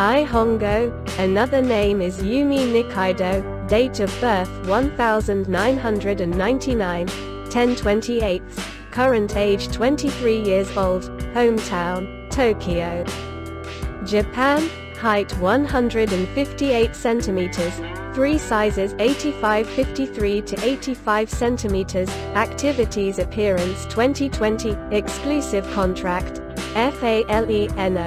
Ai Hongo, another name is Yumi Nikaido, date of birth 1999, 10/28, current age 23 years old, hometown, Tokyo, Japan, height 158 cm, 3 sizes 85-53 to 85 cm, activities appearance 2020, exclusive contract, FALENO.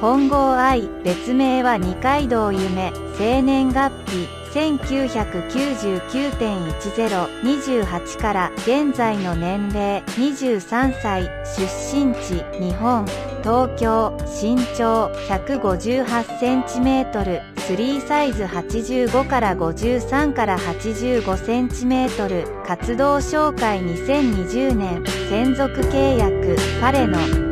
本郷愛、別名は二階堂夢、生年月日、1999.10、28から、現在の年齢、23歳、出身地、日本、東京、身長、158cm、3サイズ85から53から85cm、活動紹介2020年、専属契約、FALENO。